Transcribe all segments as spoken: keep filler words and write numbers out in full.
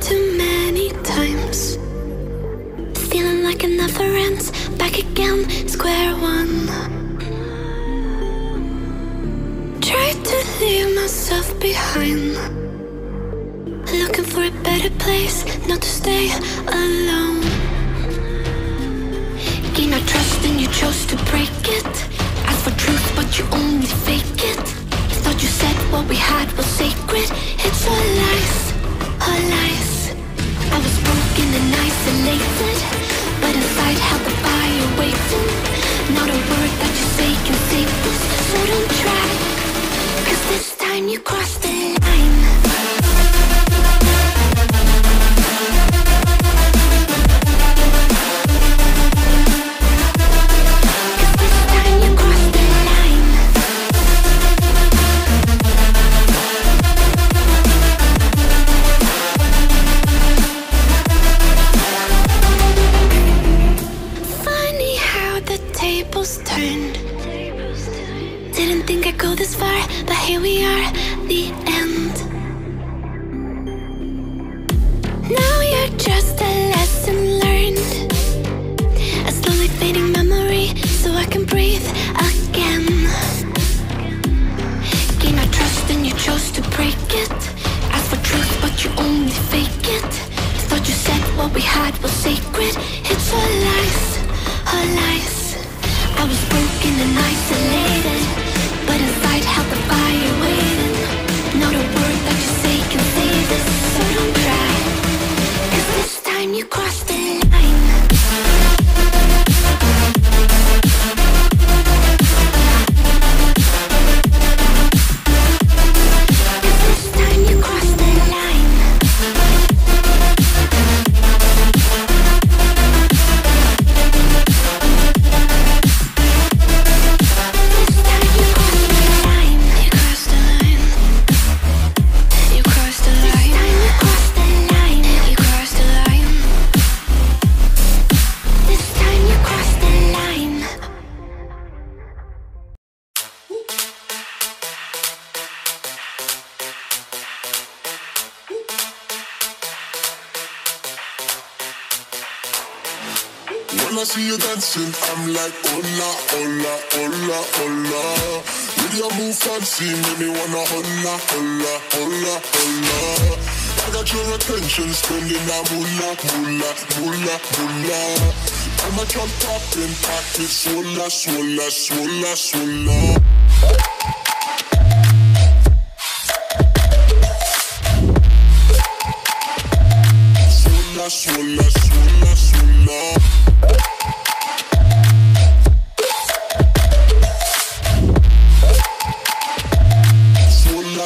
been too many times. Feeling like it never ends. Back again, square one. Try to leave myself behind. Looking for a better place, not to stay alone. Gain our trust and you chose to break it. Ask for truth but you only fake it. Thought you said what we had was sacred. It's all lies, all lies. I was broken and isolated, but inside held the fire waiting. Not a word that you say can save us, so don't try, cause this time you crossed the line. Turned. Didn't think I'd go this far, but here we are, the end. Now you're just a lesson learned, a slowly fading memory, so I can breathe again. Gain our trust and you chose to break it. Ask for truth but you only fake it. Thought you said what we had was sacred. It's all lies, all lies. I was broken and isolated, but inside held the fire waiting. Not a word that you say can save us, so don't cry, cause this time you crossed the line. When I see you dancing, I'm like, hola, hola, hola, hola. With your move fancy, make me wanna hola, hola, hola, hola. I got your attention, spending a moolah, moolah, moolah, moolah. I'm a jump popping, pocket, swola, swola, swola, swola. Swola, swola, swola.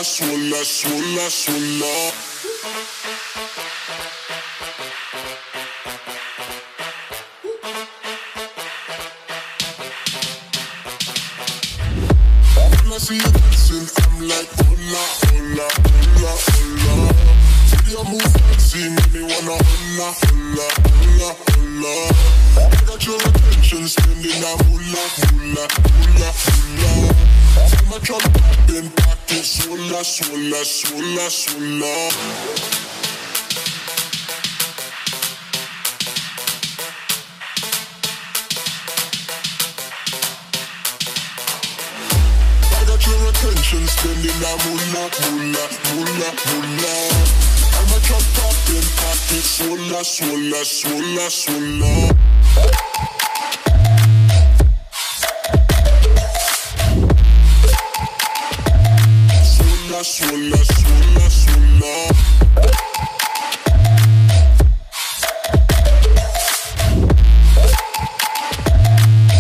Swola, swola, swola, swola. When I see you dancing, I'm like, hola, hola, hola, hola. Your move fancy, make me wanna holla, holla, holla, holla. I got your attention, spending a moolah, moolah, moolah, moolah. From my trunk popping pockets, swola, swola, swola, swola. I got your attention, spending a moolah, moolah, moolah, moolah. I'm a jump up in pocket, swola, swola, swola, swola. Swola, swola, swola, swola.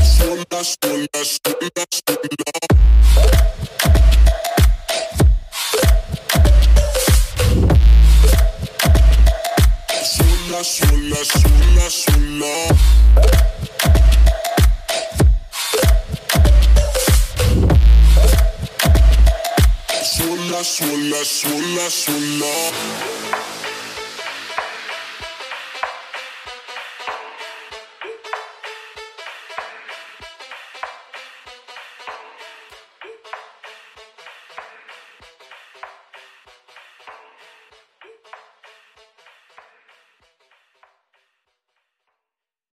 Swola, swola, swola, swola. Swola, swola, swola. Swola, swola, swola, swola.